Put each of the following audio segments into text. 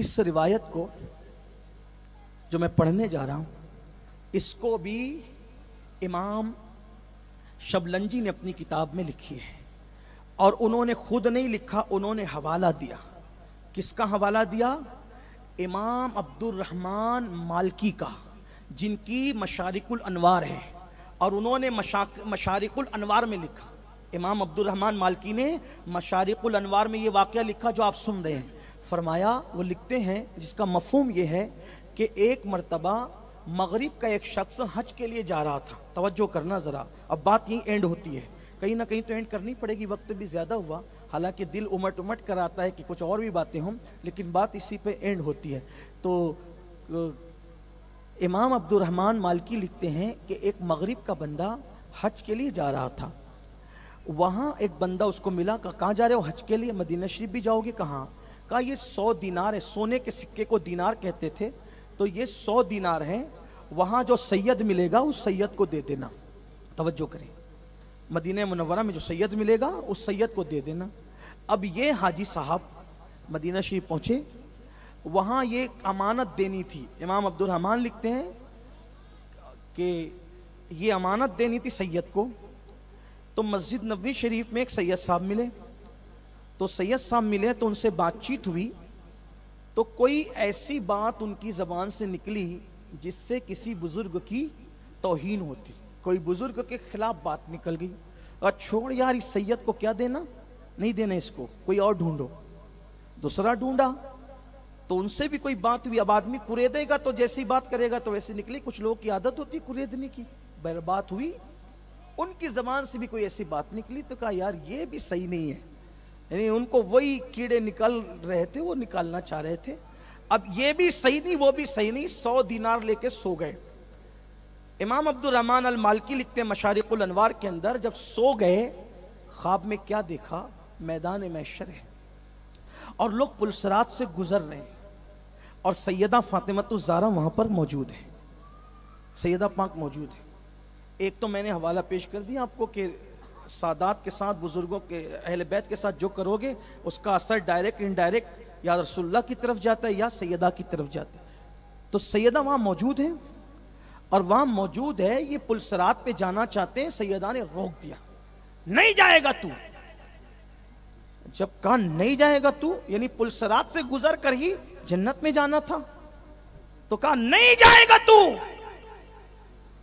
इस रिवायत को जो मैं पढ़ने जा रहा हूं, इसको भी इमाम शबलंजी ने अपनी किताब में लिखी है और उन्होंने खुद नहीं लिखा, उन्होंने हवाला दिया। किसका हवाला दिया? इमाम अब्दुर रहमान मालिकी का, जिनकी मशारिकुल अनवार है। और उन्होंने मशारिकुल अनवार में लिखा, इमाम अब्दुर रहमान मालिकी ने मशारिकुल अनवार में ये वाक़या लिखा जो आप सुन रहे हैं। फरमाया, वो लिखते हैं, जिसका मफहूम ये है कि एक मरतबा मगरिब का एक शख्स हज के लिए जा रहा था। तवज्जो करना ज़रा, अब बात यहीं एंड होती है, कहीं ना कहीं तो एंड करनी पड़ेगी, वक्त भी ज़्यादा हुआ, हालांकि दिल उमट उमट कर आता है कि कुछ और भी बातें हों, लेकिन बात इसी पे एंड होती है। तो इमाम अब्दुर रहमान मालिकी लिखते हैं कि एक मगरिब का बंदा हज के लिए जा रहा था। वहाँ एक बंदा उसको मिला, कहाँ जा रहे हो हज के लिए? मदीना शरीफ भी जाओगे? कहाँ? कहा ये 100 दिनार है, सोने के सिक्के को दिनार कहते थे, तो ये 100 दिनार हैं, वहाँ जो सैयद मिलेगा उस सैयद को दे देना। तवज्जो करें, मदीना मुनव्वरा में जो सैयद मिलेगा उस सैयद को दे देना। अब ये हाजी साहब मदीना शरीफ पहुँचे, वहाँ ये अमानत देनी थी। इमाम अब्दुर रहमान लिखते हैं कि ये अमानत देनी थी सैयद को। तो मस्जिद नबी शरीफ में एक सैयद साहब मिले, तो सैयद साहब मिले तो उनसे बातचीत हुई, तो कोई ऐसी बात उनकी ज़बान से निकली जिससे किसी बुज़ुर्ग की तौहीन होती, कोई बुज़ुर्ग के ख़िलाफ़ बात निकल गई। और छोड़ यार, इस सैयद को क्या देना, नहीं देना इसको, कोई और ढूंढो। दूसरा ढूंढा तो उनसे भी कोई बात हुई। अब आदमी कुरेदेगा तो जैसी बात करेगा तो वैसे निकली, कुछ लोगों की आदत होती कुरेदने की। बर्बाद हुई, उनकी ज़बान से भी कोई ऐसी बात निकली तो कहा यार ये भी सही नहीं है, यानी उनको वही कीड़े निकल रहे थे, वो निकालना चाह रहे थे। अब ये भी सही नहीं, वो भी सही नहीं, 100 दिनार लेके सो गए। इमाम अब्दुर रहमान अल मालिकी लिखते हैं मशारिकुल अनवार के अंदर, जब सो गए ख्वाब में क्या देखा? मैदान ए महशर है और लोग पुलसरात से गुजर रहे हैं और सैदा फातिमतु ज़हरा वहाँ पर मौजूद है, सैदा पाक मौजूद है। एक तो मैंने हवाला पेश कर दिया आपको कि सादात के साथ, बुज़ुर्गों के, अहले बैत के साथ जो करोगे उसका असर डायरेक्ट इनडायरेक्ट या रसूलुल्लाह की तरफ जाता है या सैदा की तरफ जाता है। तो सैदा वहाँ मौजूद है और वहाँ मौजूद है, ये पुलसरात पे जाना चाहते हैं, सैदा ने रोक दिया, नहीं जाएगा तू। जब कहा नहीं जाएगा तू, यानी पुलसरात से गुजर कर ही जन्नत में जाना था, तो कहा नहीं जाएगा तू,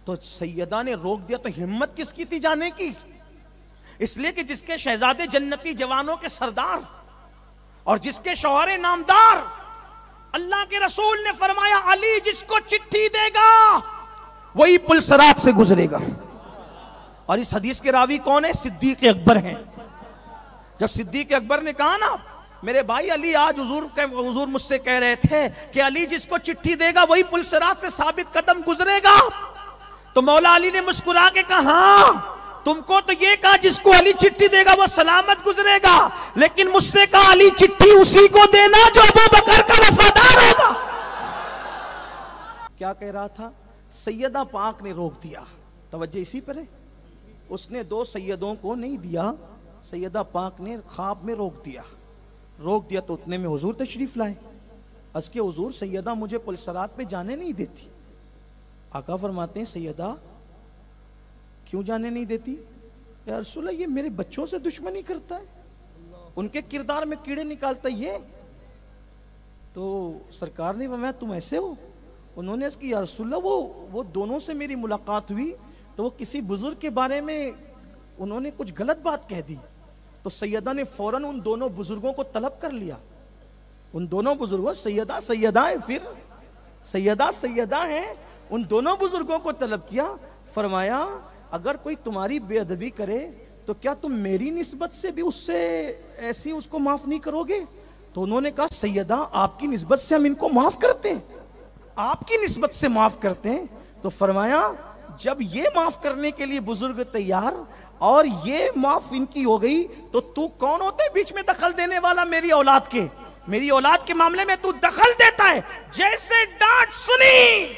तो सैदा ने रोक दिया। तो हिम्मत किसकी थी जाने की? इसलिए कि जिसके शहजादे जन्नती जवानों के सरदार और जिसके शौहरे नामदार। अल्लाह के रसूल ने फरमाया, अली जिसको चिट्ठी देगा वही पुलसरात से गुजरेगा। और इस हदीस के रावी कौन है? सिद्दीक अकबर हैं। जब सिद्दीक अकबर ने कहा ना मेरे भाई अली, आज हुजूर मुझसे कह रहे थे कि अली जिसको चिट्ठी देगा वही पुलसरात से साबित कदम गुजरेगा, तो मौला अली ने मुस्कुरा के कहा तुमको तो ये कहा जिसको अली चिट्ठी देगा वो सलामत गुजरेगा, लेकिन मुझसे कहा अली चिट्ठी उसी को देना जो अबू बकर का वफादार होगा। क्या कह रहा था? सैयदा पाक ने रोक दिया, तवज्जो इसी पर है। उसने दो सैयदों को नहीं दिया, सैयदा पाक ने ख्वाब में रोक दिया। रोक दिया तो उतने में हुजूर तशरीफ लाए, अस्के हुजूर सैयदा मुझे पुलसरात पे जाने नहीं देती। आका फरमाते हैं, सैयदा क्यों जाने नहीं देती? या रसूलल्लाह, ये मेरे बच्चों से दुश्मनी करता है, उनके किरदार में कीड़े निकालता है ये। तो सरकार ने फरमाया, तुम ऐसे हो? उन्होंने इसकी, या रसूलल्लाह, वो दोनों से मेरी मुलाकात हुई तो वो किसी बुजुर्ग के बारे में उन्होंने कुछ गलत बात कह दी, तो सैयदा ने फौरन उन दोनों बुजुर्गों को तलब कर लिया। उन दोनों बुजुर्गों, सैयदा सैयदा है, फिर सैयदा सैयदा है, उन दोनों बुजुर्गों को तलब किया। फरमाया, अगर कोई तुम्हारी बेअदबी करे तो क्या तुम मेरी निस्बत से भी उससे ऐसी उसको माफ नहीं करोगे? तो उन्होंने कहा, सैयदा आपकी निस्बत से हम इनको माफ करते हैं, आपकी निस्बत से माफ करते हैं। तो फरमाया, जब ये माफ करने के लिए बुजुर्ग तैयार और ये माफ इनकी हो गई, तो तू कौन होते बीच में दखल देने वाला? मेरी औलाद के मामले में तू दखल देता है। जैसे डांट सुनी,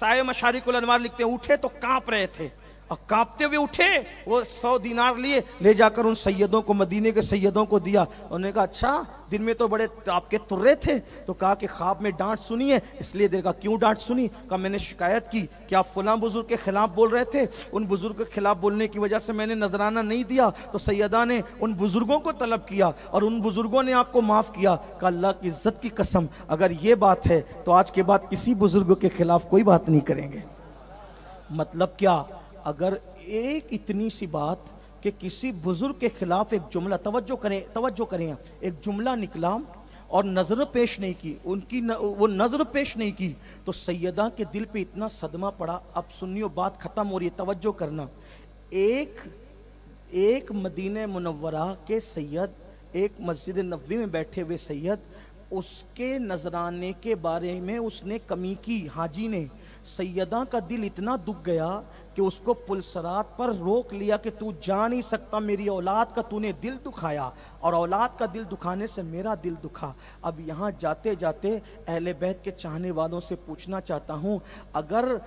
साहिब मशारिकुल अनवार लिखते हैं, उठे तो कांप रहे थे और कांपते हुए उठे, वो 100 दिनार लिए, ले जाकर उन सैयदों को, मदीने के सैयदों को दिया। उन्होंने कहा अच्छा दिन में तो बड़े आपके तुर्रे थे, तो कहा कि ख्वाब में डांट सुनी है। इसलिए देखा क्यों डांट सुनी, कहा मैंने शिकायत की कि आप फलां बुजुर्ग के खिलाफ बोल रहे थे, उन बुजुर्ग के खिलाफ बोलने की वजह से मैंने नजराना नहीं दिया, तो सैयदा ने उन बुजुर्गों को तलब किया और उन बुजुर्गों ने आपको माफ किया। कहा अल्लाह की इज्जत की कसम अगर ये बात है तो आज के बाद किसी बुजुर्ग के खिलाफ कोई बात नहीं करेंगे। मतलब क्या, अगर एक इतनी सी बात कि किसी बुजुर्ग के खिलाफ एक जुमला, तवज्जो करें एक जुमला निकला और नजर पेश नहीं की उनकी, वो नजर पेश नहीं की, तो सैयदा के दिल पे इतना सदमा पड़ा। अब सुनियो बात खत्म हो रही है, तवज्जो करना। एक मदीने मुनव्वरा के सैयद, एक मस्जिद नबी में बैठे हुए सैयद, उसके नजराने के बारे में उसने कमी की हाजी ने। सैयदा का दिल इतना दुख गया कि उसको पुलसरात पर रोक लिया कि तू जा नहीं सकता, मेरी औलाद का तूने दिल दुखाया और औलाद का दिल दुखाने से मेरा दिल दुखा। अब यहाँ जाते जाते अहले बैत के चाहने वालों से पूछना चाहता हूँ, अगर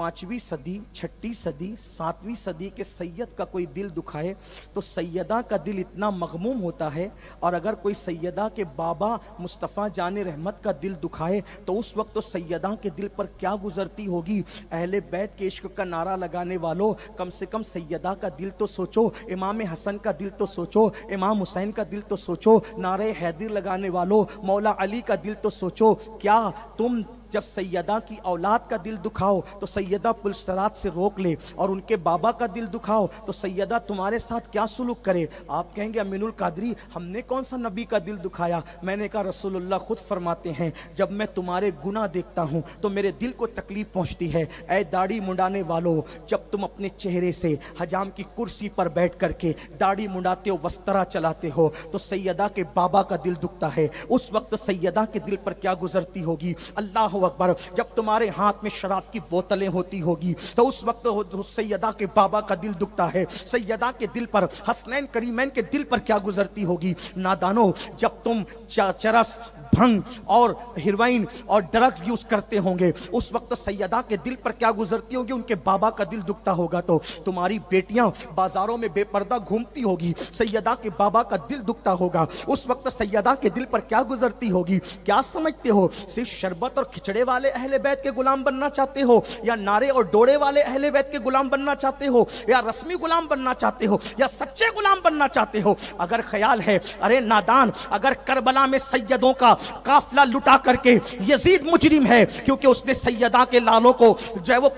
5वीं सदी, 6ठी सदी, 7वीं सदी के सैयद का कोई दिल दुखाए तो सैयदा का दिल इतना मगमूम होता है, और अगर कोई सैयदा के बाबा मुस्तफ़ा जाने रहमत का दिल दुखाए तो उस वक्त तो सैयदा के दिल पर क्या गुजरती होगी। अहले बैत के इश्क का नारा लगाने वालों, कम से कम सैयदा का दिल तो सोचो, इमाम हसन का दिल तो सोचो, इमाम हुसैन का दिल तो सोचो, नारे हैदर लगाने वालों, मौला अली का दिल तो सोचो। क्या तुम जब सैयदा की औलाद का दिल दुखाओ तो सैयदा पुलसरात से रोक ले, और उनके बाबा का दिल दुखाओ तो सैयदा तुम्हारे साथ क्या सुलूक करे। आप कहेंगे अमीनुल कादरी हमने कौन सा नबी का दिल दुखाया। मैंने कहा रसूलुल्लाह खुद फरमाते हैं जब मैं तुम्हारे गुनाह देखता हूँ तो मेरे दिल को तकलीफ पहुँचती है। ऐ दाढ़ी मुंडाने वालों, जब तुम अपने चेहरे से हजाम की कुर्सी पर बैठ करके दाढ़ी मुंडाते हो, वस्तरा चलाते हो, तो सैयदा के बाबा का दिल दुखता है। उस वक्त सैयदा के दिल पर क्या गुजरती होगी। अल्लाह अकबर, जब तुम्हारे हाथ में शराब की बोतलें होती होगी तो उस वक्त सैयदा के बाबा का दिल दुखता है। सैयदा के दिल पर, हसनैन करीमैन के दिल पर क्या गुजरती होगी। नादानों, जब तुम चरस, भंग और हिरोइन और ड्रग्स यूज करते होंगे उस वक्त सैयदा के दिल पर क्या गुजरती होगी, उनके बाबा का दिल दुखता होगा। तो तुम्हारी बेटियां बाजारों में बेपर्दा घूमती होगी, सैयदा के बाबा का दिल दुखता होगा। उस वक्त सैयदा के दिल पर क्या गुजरती होगी। क्या समझते हो सिर्फ शरबत और खिचड़े वाले अहले बैत के गुलाम बनना चाहते हो, या नारे और डोड़े वाले अहले बैत के गुलाम बनना चाहते हो, या रस्मी गुलाम बनना चाहते हो, या सच्चे गुलाम बनना चाहते हो। अगर ख्याल है, अरे नादान, अगर करबला में सैयदों का काफला लुटा करके यजीद मुजरिम है क्योंकि उसने सैयदा के लालों को जो है वो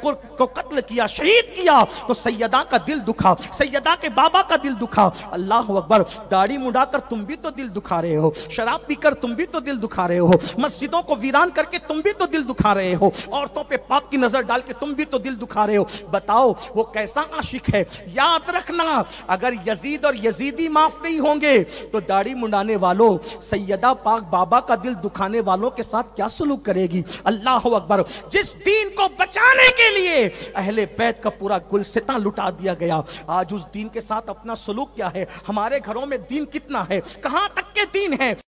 कत्ल किया, शहीद किया, तो सैयदा का दिल दुखा, सैयदा के बाबा का दिल दुखा। अल्लाह अकबर, दाढ़ी मुड़ा कर तुम भी तो दिल दुखा रहे हो, शराब पीकर तुम भी तो दिल दुखा रहे हो, मस्जिदों को वीरान करके तुम भी तो दिल दुखा रहे हो, औरतों पे पाप की नजर डाल के तुम भी तो दिल दुखा रहे हो। बताओ वो कैसा आशिक है। याद रखना, अगर यजीद और यजीदी माफ नहीं होंगे तो दाढ़ी मुंडाने वालों, सैयदा पाक बाबा का दिल दुखाने वालों के साथ क्या सलूक करेगी। अल्लाह अकबर, जिस दीन को बचाने के लिए अहले बैत का पूरा गुलसिता लुटा दिया गया, आज उस दीन के साथ अपना सलूक क्या है। हमारे घरों में दीन कितना है, कहां तक के दीन है।